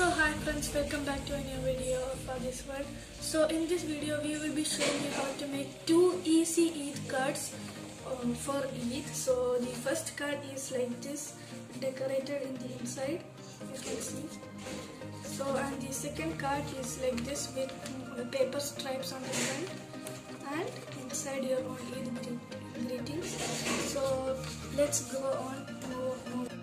So hi friends, welcome back to a new video of Aadi's World. So in this video we will be showing you how to make two easy Eid cards for Eid. So the first card is like this, decorated in the inside, you can see. So and the second card is like this with paper stripes on the front and inside your own Eid greetings. So let's go on.